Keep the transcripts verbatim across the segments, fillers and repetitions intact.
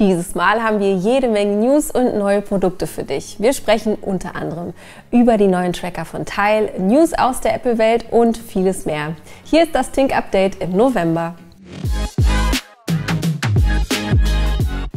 Dieses Mal haben wir jede Menge News und neue Produkte für dich. Wir sprechen unter anderem über die neuen Tracker von Tile, News aus der Apple-Welt und vieles mehr. Hier ist das Tink-Update im November.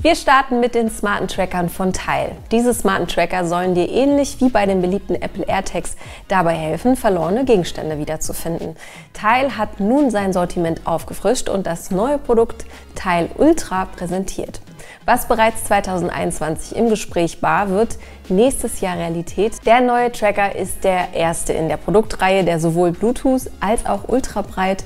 Wir starten mit den smarten Trackern von Tile. Diese smarten Tracker sollen dir ähnlich wie bei den beliebten Apple AirTags dabei helfen, verlorene Gegenstände wiederzufinden. Tile hat nun sein Sortiment aufgefrischt und das neue Produkt Tile Ultra präsentiert. Was bereits zweitausendeinundzwanzig im Gespräch war, wird nächstes Jahr Realität. Der neue Tracker ist der erste in der Produktreihe, der sowohl Bluetooth als auch ultrabreit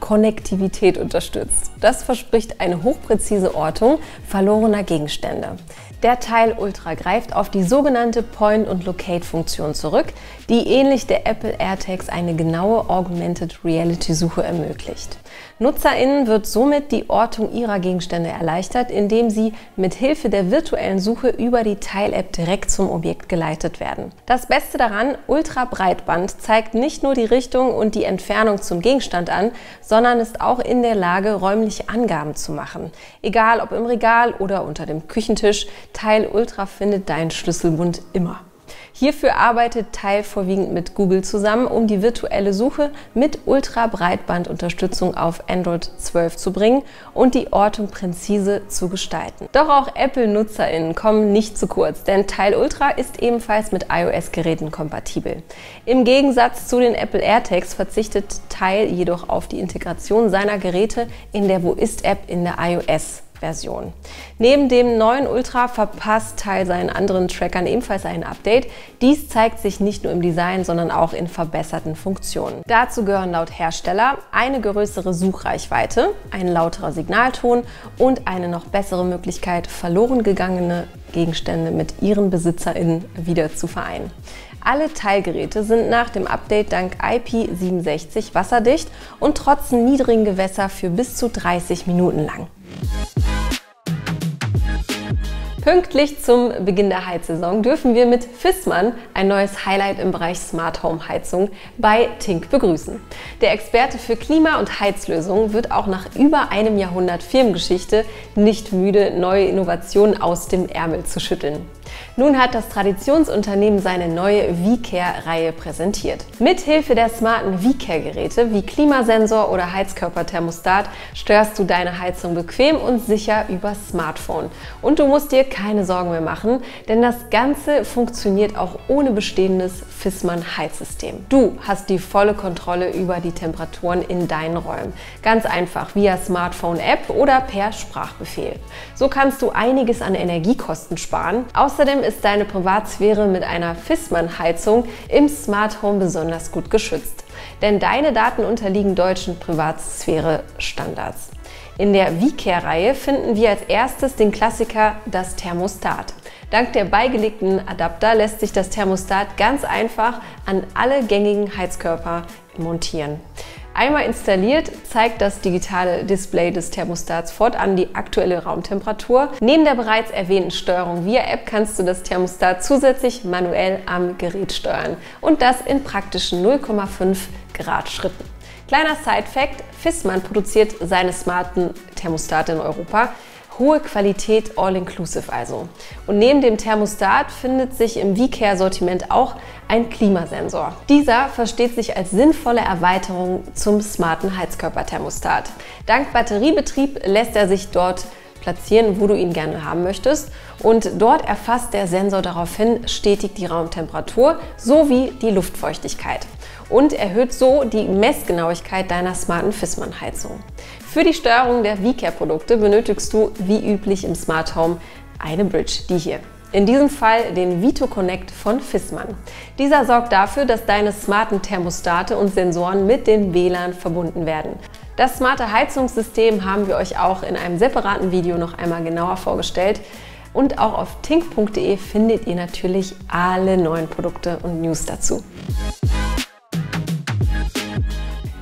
Konnektivität unterstützt. Das verspricht eine hochpräzise Ortung verlorener Gegenstände. Der Tile Ultra greift auf die sogenannte Point- und Locate-Funktion zurück, die ähnlich der Apple AirTags eine genaue Augmented Reality-Suche ermöglicht. NutzerInnen wird somit die Ortung ihrer Gegenstände erleichtert, indem sie mit Hilfe der virtuellen Suche über die Tile-App direkt zum Objekt geleitet werden. Das Beste daran, Ultra-Breitband zeigt nicht nur die Richtung und die Entfernung zum Gegenstand an, sondern ist auch in der Lage, räumliche Angaben zu machen. Egal ob im Regal oder unter dem Küchentisch, Tile Ultra findet deinen Schlüsselbund immer. Hierfür arbeitet Tile vorwiegend mit Google zusammen, um die virtuelle Suche mit Ultra-Breitband-Unterstützung auf Android zwölf zu bringen und die Ortung präzise zu gestalten. Doch auch Apple-NutzerInnen kommen nicht zu kurz, denn Tile Ultra ist ebenfalls mit iOS-Geräten kompatibel. Im Gegensatz zu den Apple AirTags verzichtet Tile jedoch auf die Integration seiner Geräte in der Wo-ist-App in der iOS-Version. Neben dem neuen Ultra verpasst Tile seinen anderen Trackern ebenfalls ein Update. Dies zeigt sich nicht nur im Design, sondern auch in verbesserten Funktionen. Dazu gehören laut Hersteller eine größere Suchreichweite, ein lauterer Signalton und eine noch bessere Möglichkeit, verloren gegangene Gegenstände mit ihren BesitzerInnen wieder zu vereinen. Alle Tile-Geräte sind nach dem Update dank I P siebenundsechzig wasserdicht und trotzen niedrigen Gewässer für bis zu dreißig Minuten lang. Pünktlich zum Beginn der Heizsaison dürfen wir mit Viessmann ein neues Highlight im Bereich Smart Home Heizung bei Tink begrüßen. Der Experte für Klima- und Heizlösungen wird auch nach über einem Jahrhundert Firmengeschichte nicht müde, neue Innovationen aus dem Ärmel zu schütteln. Nun hat das Traditionsunternehmen seine neue V-Care-Reihe präsentiert. Mithilfe der smarten V-Care-Geräte wie Klimasensor oder Heizkörperthermostat steuerst du deine Heizung bequem und sicher über Smartphone. Und du musst dir keine Sorgen mehr machen, denn das Ganze funktioniert auch ohne bestehendes Viessmann-Heizsystem. Du hast die volle Kontrolle über die Temperaturen in deinen Räumen. Ganz einfach via Smartphone-App oder per Sprachbefehl. So kannst du einiges an Energiekosten sparen. Außerdem ist deine Privatsphäre mit einer Viessmann-Heizung im Smart Home besonders gut geschützt, denn deine Daten unterliegen deutschen Privatsphäre-Standards. In der V-Care-Reihe finden wir als erstes den Klassiker das Thermostat. Dank der beigelegten Adapter lässt sich das Thermostat ganz einfach an alle gängigen Heizkörper montieren. Einmal installiert, zeigt das digitale Display des Thermostats fortan die aktuelle Raumtemperatur. Neben der bereits erwähnten Steuerung via App kannst du das Thermostat zusätzlich manuell am Gerät steuern und das in praktischen null Komma fünf Grad Schritten. Kleiner Side-Fact: Viessmann produziert seine smarten Thermostate in Europa. Hohe Qualität, all-inclusive also. Und neben dem Thermostat findet sich im V-Care-Sortiment auch ein Klimasensor. Dieser versteht sich als sinnvolle Erweiterung zum smarten Heizkörperthermostat. Dank Batteriebetrieb lässt er sich dort platzieren, wo du ihn gerne haben möchtest, und dort erfasst der Sensor daraufhin stetig die Raumtemperatur sowie die Luftfeuchtigkeit und erhöht so die Messgenauigkeit deiner smarten Viessmann-Heizung. Für die Steuerung der V-Care-Produkte benötigst du wie üblich im Smart Home eine Bridge, die hier. In diesem Fall den Vito Connect von Viessmann. Dieser sorgt dafür, dass deine smarten Thermostate und Sensoren mit dem W LAN verbunden werden. Das smarte Heizungssystem haben wir euch auch in einem separaten Video noch einmal genauer vorgestellt. Und auch auf tink punkt de findet ihr natürlich alle neuen Produkte und News dazu.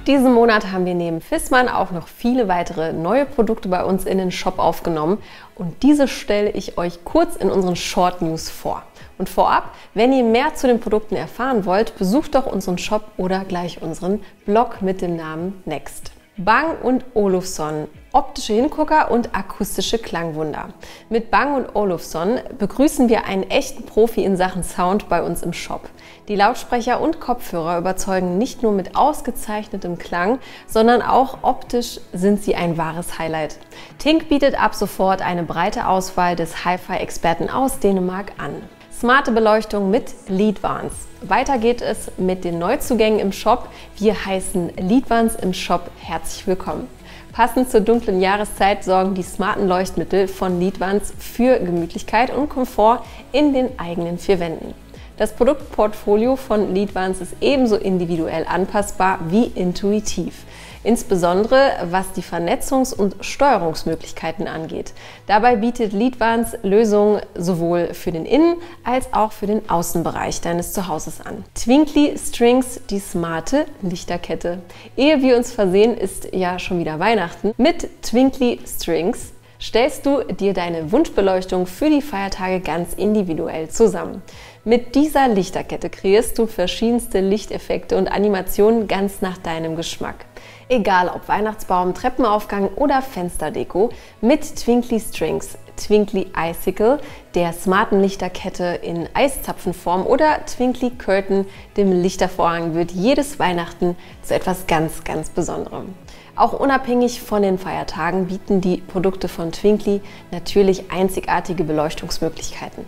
Diesen Monat haben wir neben Viessmann auch noch viele weitere neue Produkte bei uns in den Shop aufgenommen. Und diese stelle ich euch kurz in unseren Short News vor. Und vorab, wenn ihr mehr zu den Produkten erfahren wollt, besucht doch unseren Shop oder gleich unseren Blog mit dem Namen Next. Bang und Olufsen, optische Hingucker und akustische Klangwunder. Mit Bang und Olufsen begrüßen wir einen echten Profi in Sachen Sound bei uns im Shop. Die Lautsprecher und Kopfhörer überzeugen nicht nur mit ausgezeichnetem Klang, sondern auch optisch sind sie ein wahres Highlight. Tink bietet ab sofort eine breite Auswahl des Hi-Fi-Experten aus Dänemark an. Smarte Beleuchtung mit Ledvance. Weiter geht es mit den Neuzugängen im Shop. Wir heißen Ledvance im Shop herzlich willkommen. Passend zur dunklen Jahreszeit sorgen die smarten Leuchtmittel von Ledvance für Gemütlichkeit und Komfort in den eigenen vier Wänden. Das Produktportfolio von Ledvance ist ebenso individuell anpassbar wie intuitiv, insbesondere was die Vernetzungs- und Steuerungsmöglichkeiten angeht. Dabei bietet Ledvance Lösungen sowohl für den Innen- als auch für den Außenbereich deines Zuhauses an. Twinkly Strings, die smarte Lichterkette. Ehe wir uns versehen, ist ja schon wieder Weihnachten. Mit Twinkly Strings stellst du dir deine Wunschbeleuchtung für die Feiertage ganz individuell zusammen. Mit dieser Lichterkette kreierst du verschiedenste Lichteffekte und Animationen ganz nach deinem Geschmack. Egal ob Weihnachtsbaum, Treppenaufgang oder Fensterdeko, mit Twinkly Strings, Twinkly Icicle, der smarten Lichterkette in Eiszapfenform oder Twinkly Curtain, dem Lichtervorhang, wird jedes Weihnachten zu etwas ganz, ganz Besonderem. Auch unabhängig von den Feiertagen bieten die Produkte von Twinkly natürlich einzigartige Beleuchtungsmöglichkeiten.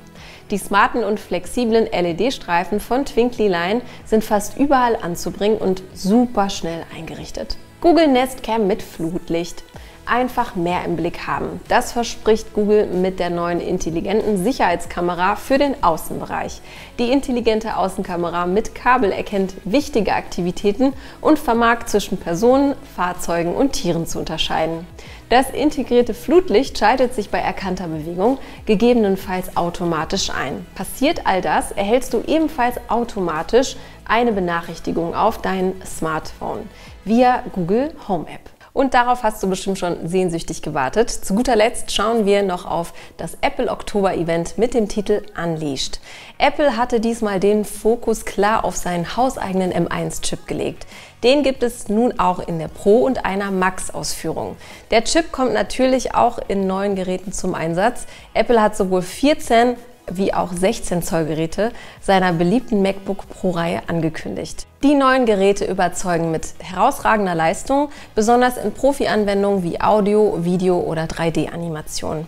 Die smarten und flexiblen L E D-Streifen von Twinkly Line sind fast überall anzubringen und super schnell eingerichtet. Google Nest Cam mit Flutlicht. Einfach mehr im Blick haben. Das verspricht Google mit der neuen intelligenten Sicherheitskamera für den Außenbereich. Die intelligente Außenkamera mit Kabel erkennt wichtige Aktivitäten und vermag zwischen Personen, Fahrzeugen und Tieren zu unterscheiden. Das integrierte Flutlicht schaltet sich bei erkannter Bewegung gegebenenfalls automatisch ein. Passiert all das, erhältst du ebenfalls automatisch eine Benachrichtigung auf dein Smartphone via Google Home App. Und darauf hast du bestimmt schon sehnsüchtig gewartet. Zu guter Letzt schauen wir noch auf das Apple Oktober Event mit dem Titel Unleashed. Apple hatte diesmal den Fokus klar auf seinen hauseigenen M eins Chip gelegt. Den gibt es nun auch in der Pro- und einer Max-Ausführung. Der Chip kommt natürlich auch in neuen Geräten zum Einsatz. Apple hat sowohl vierzehn wie auch sechzehn Zoll Geräte seiner beliebten MacBook Pro-Reihe angekündigt. Die neuen Geräte überzeugen mit herausragender Leistung, besonders in Profi-Anwendungen wie Audio, Video oder drei D-Animationen.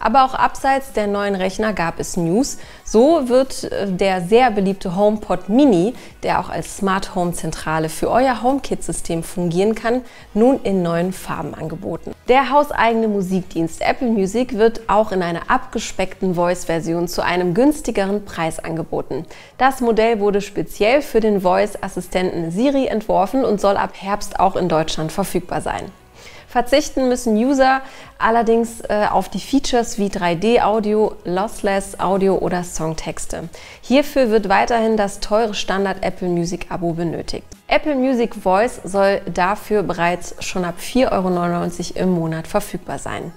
Aber auch abseits der neuen Rechner gab es News. So wird der sehr beliebte HomePod Mini, der auch als Smart Home Zentrale für euer HomeKit-System fungieren kann, nun in neuen Farben angeboten. Der hauseigene Musikdienst Apple Music wird auch in einer abgespeckten Voice-Version zu einem günstigeren Preis angeboten. Das Modell wurde speziell für den Voice-Assistenten Siri entworfen und soll ab Herbst auch in Deutschland verfügbar sein. Verzichten müssen User allerdings äh, auf die Features wie drei D-Audio, Lossless Audio oder Songtexte. Hierfür wird weiterhin das teure Standard-Apple Music-Abo benötigt. Apple Music Voice soll dafür bereits schon ab vier Euro neunundneunzig im Monat verfügbar sein.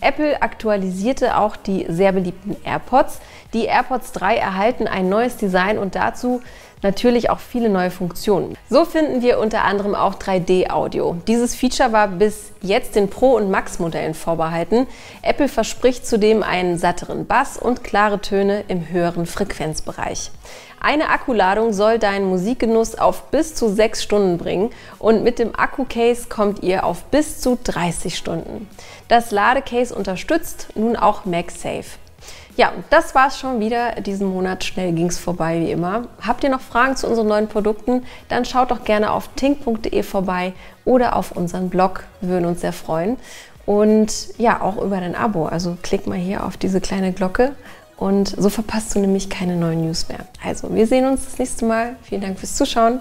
Apple aktualisierte auch die sehr beliebten AirPods. Die AirPods drei erhalten ein neues Design und dazu natürlich auch viele neue Funktionen. So finden wir unter anderem auch drei D-Audio. Dieses Feature war bis jetzt den Pro- und Max-Modellen vorbehalten. Apple verspricht zudem einen satteren Bass und klare Töne im höheren Frequenzbereich. Eine Akkuladung soll deinen Musikgenuss auf bis zu sechs Stunden bringen und mit dem Akku-Case kommt ihr auf bis zu dreißig Stunden. Das Ladecase unterstützt nun auch MagSafe. Ja, das war's schon wieder diesen Monat. Schnell ging's vorbei wie immer. Habt ihr noch Fragen zu unseren neuen Produkten? Dann schaut doch gerne auf tink punkt de vorbei oder auf unseren Blog. Wir würden uns sehr freuen. Und ja, auch über dein Abo. Also klick mal hier auf diese kleine Glocke. Und so verpasst du nämlich keine neuen News mehr. Also, wir sehen uns das nächste Mal. Vielen Dank fürs Zuschauen.